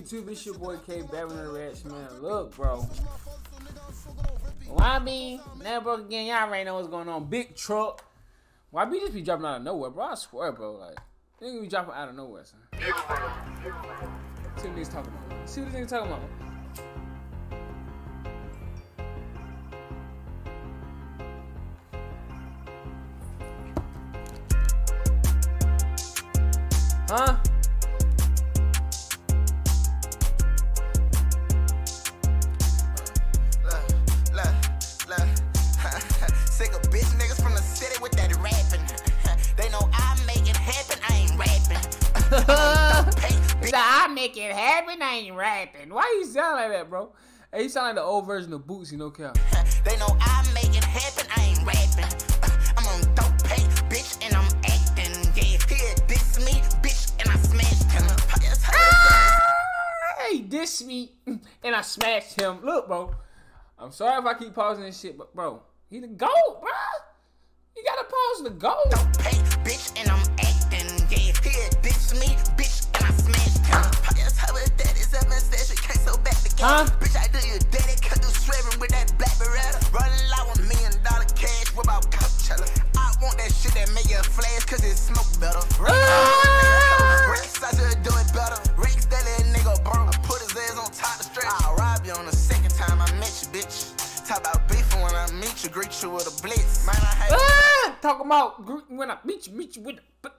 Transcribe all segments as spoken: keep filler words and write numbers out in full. YouTube, it's your boy K Baron the Ranch, man. Look, bro. Y B, Never Broke Again. Y'all already know what's going on. Big Truck. Y B just be dropping out of nowhere, bro. I swear, bro. Like, nigga be dropping out of nowhere, son. See what these niggas talking about. See what these niggas talking about. Huh? Sick of bitch niggas from the city with that rapping. They know I make it happen, I ain't rapping. I make it happen, I ain't rapping. Why you sound like that, bro? Hey, you sound like the old version of Bootsy, no cap. They know I make it happen, I ain't rapping. I'm on dope pay, bitch, and I'm acting. Yeah, here, diss me. He dissed me and I smashed him. Look, bro. I'm sorry if I keep pausing this shit, but bro, he the GOAT, bro. You gotta pause the GOAT. Don't pay, bitch, and I'm acting. Yeah, here, diss me, bitch, and I smashed him. I just have a daddy seven session, can't so back the game. Bitch, I do your daddy, cut the swearing with that black beretta. Running out with million dollar cash, what about Coachella? I want that shit that make your flash, cause it smoke better. Rick's I should do it better. Rick's that little nigga burn. I'll rob you on the second time I met you, bitch. Talk about beef when I meet you, greet you with a blitz. Man, I hate ah, talk about greeting when I meet you, meet you with a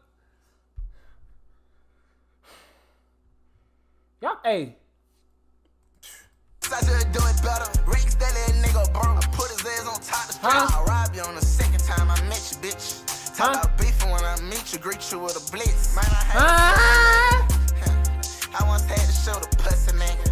y'all, hey. I should do it better. Rick's that little nigga burn. I put his ass on top of the street. Huh? I'll rob you on the second time I met you, bitch. Talk huh? about beef when I meet you, greet you with a blitz. Man, I hate ah. I once had to show the pussy nigga.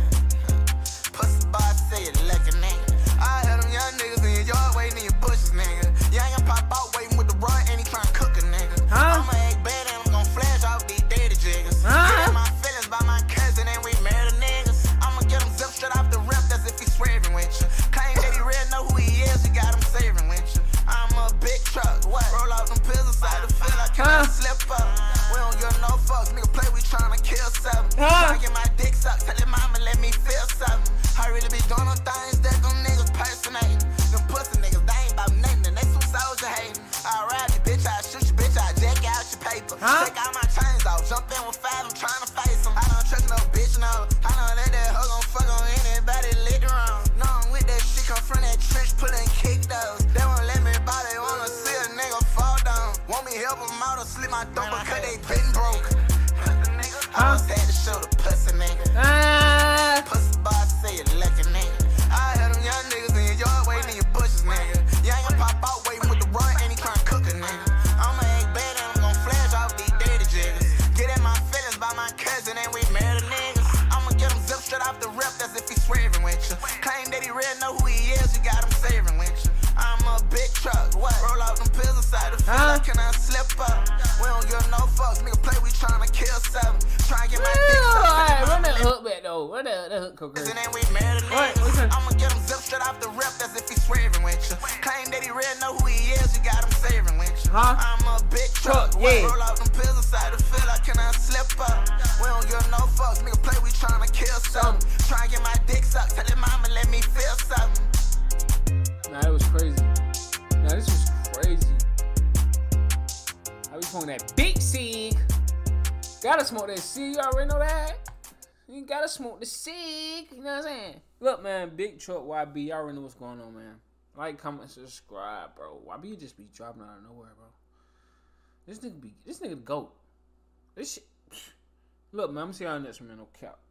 I had them young niggas in your yard waiting in your bushes, nigga. Young and pop out waiting with the run and he trying to cook a nigga. Huh? I'ma act bad and I'm gonna flash off these dirty jiggers. Huh? Get my feelings by my cousin and we married niggas. I'ma get him zipped straight off the rep, that's if he's swearing with you. Claim that he really know who he is, you got him saving with you. I'm a big truck, what? Roll out them pills inside the field, I can't huh? slip up. We don't give no fucks, nigga play, we trying to kill something. Huh? Trying to get my dick sucked, tell him mama let me feel something. I really be doing them things that them niggas personating. Them pussy niggas, they ain't about nothing, and they some soldier hating. I ride you, bitch, I shoot you, bitch, I jack out your paper. Huh? Take all my chains off, jump in with five, I'm trying to face them. I don't trust no bitch, no. I don't let that hoe gon' fuck on anybody lit around. No, I'm with that shit, come from that trench, pullin' kick those. They won't let me buy, they wanna see a nigga fall down. Want me help them out or slip my thumb because they been broke. Huh? I was had to show the pussy nigga. Uh... Pussy boy, say you lucky nigga. I had them young niggas in your yard waiting in your bushes, nigga. Young and pop out waiting with the run and he trying to cook a nigga. I'ma act bad and I'm gonna flash off these dirty jiggers. Get in my feelings by my cousin and we married niggas. I'ma get him zipped straight off the rep, that's if he's swearing with you. Claim that he really know who he is, you got him saving with you. I'm a big truck, what? Roll out them pills inside the field, huh? Can I slip up? We don't give no fucks, nigga play, we tryna kill something. Try to get my dick sucked. Alright, run that hook back though, run that hook cook. I'ma get him zipped straight off the rep, that's if he's swearing with you. Claim that he really know who he is, you got him saving with you. Huh? I'm a big truck, truck what? Yeah. Roll out them pills inside the field, can I slip up? We don't give no fucks, nigga play, we tryna kill something. Try to get my dick sucked, tell him mama let me feel something. Nah, it was crazy. Nah, this was crazy. I be smoking that big cig. Gotta smoke that cig. You already know that. You gotta smoke the cig. You know what I'm saying? Look, man, Big Truck Y B. Y'all already know what's going on, man. Like, comment, subscribe, bro. Y B just be dropping out of nowhere, bro. This nigga be, this nigga the GOAT. This shit. Look, man, I'm gonna see y'all next one, man. No cap.